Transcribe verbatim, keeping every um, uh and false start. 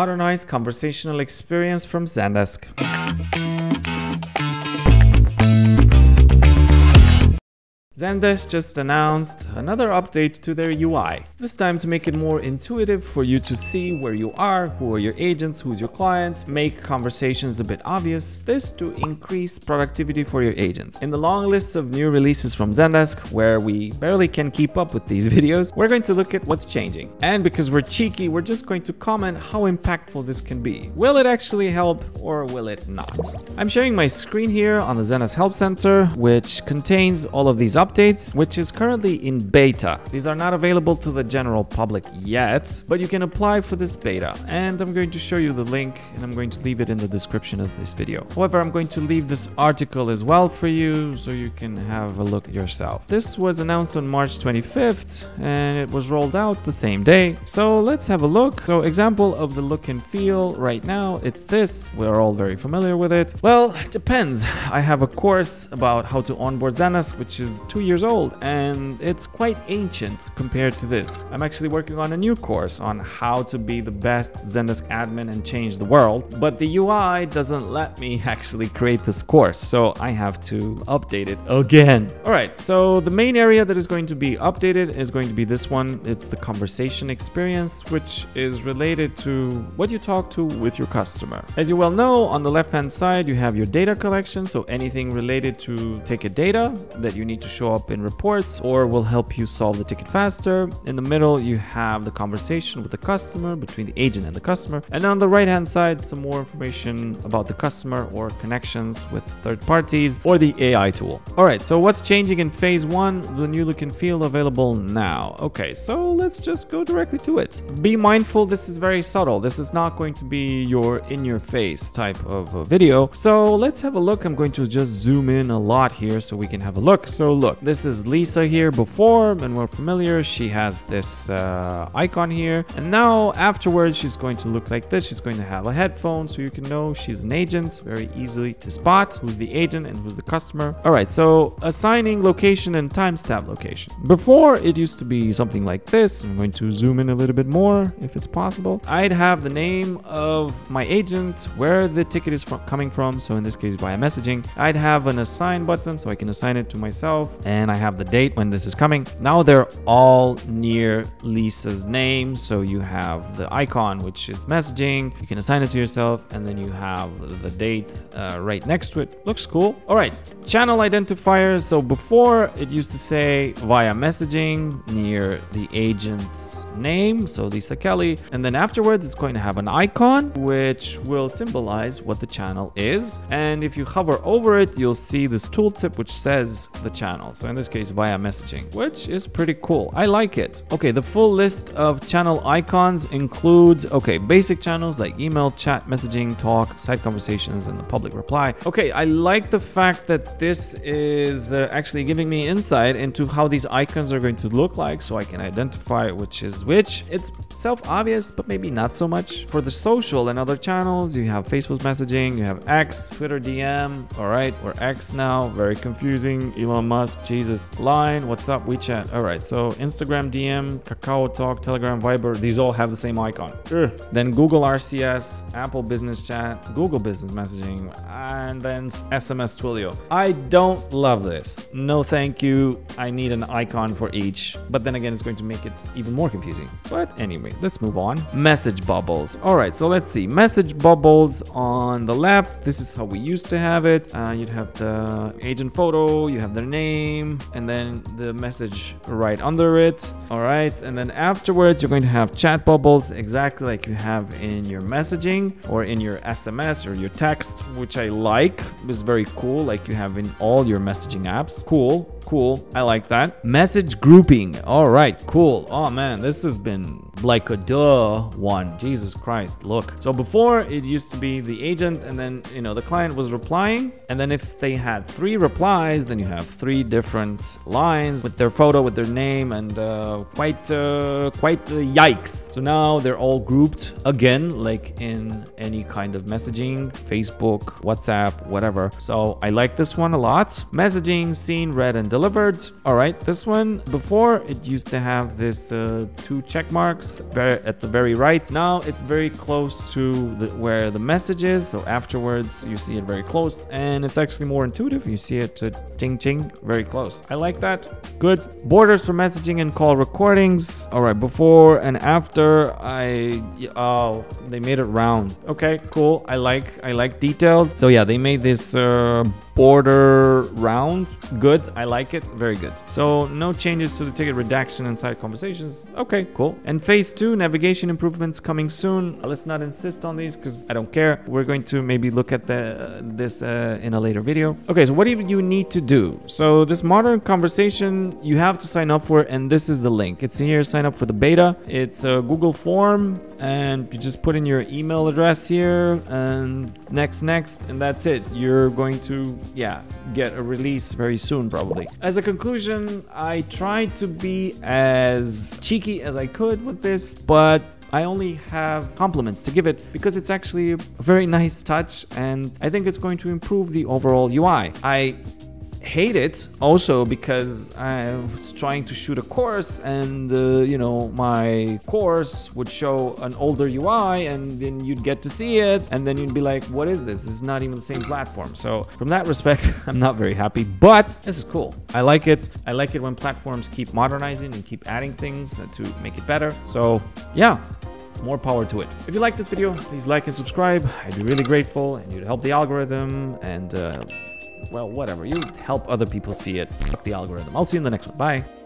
Modernize conversational experience from Zendesk. Zendesk just announced another update to their U I, this time to make it more intuitive for you to see where you are, who are your agents, who's your client, make conversations a bit obvious, this to increase productivity for your agents. In the long list of new releases from Zendesk, where we barely can keep up with these videos, we're going to look at what's changing. And because we're cheeky, we're just going to comment how impactful this can be. Will it actually help or will it not? I'm sharing my screen here on the Zendesk Help Center, which contains all of these updates. Updates, which is currently in beta. These are not available to the general public yet, but you can apply for this beta. And I'm going to show you the link, and I'm going to leave it in the description of this video. However, I'm going to leave this article as well for you, so you can have a look yourself. This was announced on March twenty-fifth, and it was rolled out the same day. So let's have a look. So example of the look and feel right now, it's this. We're all very familiar with it. Well, it depends. I have a course about how to onboard Zendesk, which is two years old, and it's quite ancient compared to this. I'm actually working on a new course on how to be the best Zendesk admin and change the world, but the U I doesn't let me actually create this course, so I have to update it again. All right, so the main area that is going to be updated is going to be this one. It's the conversation experience, which is related to what you talk to with your customer. As you well know, on the left-hand side, you have your data collection, so anything related to ticket data that you need to show up in reports or will help you solve the ticket faster. In the middle, you have the conversation with the customer, between the agent and the customer. And on the right hand side, some more information about the customer or connections with third parties or the A I tool. All right, so what's changing in phase one? The new look and feel available now. Okay, so let's just go directly to it. Be mindful, this is very subtle. This is not going to be your in your face type of a video. So let's have a look. I'm going to just zoom in a lot here so we can have a look. So look. Look, this is Lisa here before, and we're familiar. She has this uh, icon here, and now afterwards she's going to look like this. She's going to have a headphone, so you can know she's an agent, very easily to spot who's the agent and who's the customer. All right, so assigning location and timestamp location. Before, it used to be something like this. I'm going to zoom in a little bit more if it's possible. I'd have the name of my agent, where the ticket is from, coming from, so in this case via messaging. I'd have an assign button, so I can assign it to myself. And I have the date when this is coming. Now they're all near Lisa's name. So you have the icon, which is messaging. You can assign it to yourself. And then you have the date uh, right next to it. Looks cool. All right. Channel identifiers. So before it used to say via messaging near the agent's name. So Lisa Kelly. And then afterwards, it's going to have an icon, which will symbolize what the channel is. And if you hover over it, you'll see this tooltip, which says the channel. So in this case, via messaging, which is pretty cool. I like it. Okay, the full list of channel icons includes, okay, basic channels like email, chat, messaging, talk, side conversations, and the public reply. Okay, I like the fact that this is uh, actually giving me insight into how these icons are going to look like, so I can identify which is which. It's self-obvious, but maybe not so much. For the social and other channels, you have Facebook messaging, you have X, Twitter D M, all right, we're X now, very confusing, Elon Musk, Jesus. Line, what's up, WeChat. All right, so Instagram D M, Kakao Talk, Telegram, Viber, these all have the same icon. Sure. Then Google R C S, Apple Business Chat, Google Business Messaging, and then S M S Twilio. I don't love this. No, thank you. I need an icon for each, but then again, it's going to make it even more confusing. But anyway, let's move on. Message bubbles. All right, so let's see. Message bubbles on the left. This is how we used to have it. Uh, you'd have the agent photo, you have their name, and then the message right under it. All right, and then afterwards you're going to have chat bubbles, exactly like you have in your messaging or in your S M S or your text, which I like. It's very cool, like you have in all your messaging apps. Cool. Cool, I like that. Message grouping, all right, cool. Oh man, this has been like a duh one, Jesus Christ, look. So before it used to be the agent and then, you know, the client was replying. And then if they had three replies, then you have three different lines with their photo, with their name, and uh, quite, uh, quite uh, yikes. So now they're all grouped again, like in any kind of messaging, Facebook, WhatsApp, whatever. So I like this one a lot. Messaging, seen, read, and delivered. All right, this one, before it used to have this uh, two check marks. works very, at the very right. Now it's very close to the, where the message is. So afterwards, you see it very close, and it's actually more intuitive. You see it uh, ting ting very close. I like that. Good. Borders for messaging and call recordings. All right, before and after. I oh, they made it round. Okay, cool. I like I like details. So yeah, they made this uh, border round. Good. I like it. Very good. So no changes to the ticket redaction and side conversations. Okay, cool. And phase two, navigation improvements coming soon. Let's not insist on these because I don't care. We're going to maybe look at the, uh, this uh, in a later video. Okay, so what do you need to do? So this modern conversation you have to sign up for, and this is the link. It's here. Sign up for the beta. It's a Google form, and you just put in your email address here and next, next, and that's it. You're going to, yeah, get a release very soon probably. As a conclusion, I tried to be as cheeky as I could with this, but I only have compliments to give it because it's actually a very nice touch, and I think it's going to improve the overall U I. I hate it also because I was trying to shoot a course, and uh, you know, my course would show an older U I, and then you'd get to see it, and then you'd be like, what is this? This is not even the same platform. So from that respect, I'm not very happy, but this is cool. I like it. I like it when platforms keep modernizing and keep adding things to make it better. So yeah, more power to it. If you like this video, please like and subscribe. I'd be really grateful, and you'd help the algorithm, and uh, well, whatever. You help other people see it. Fuck the algorithm. I'll see you in the next one. Bye.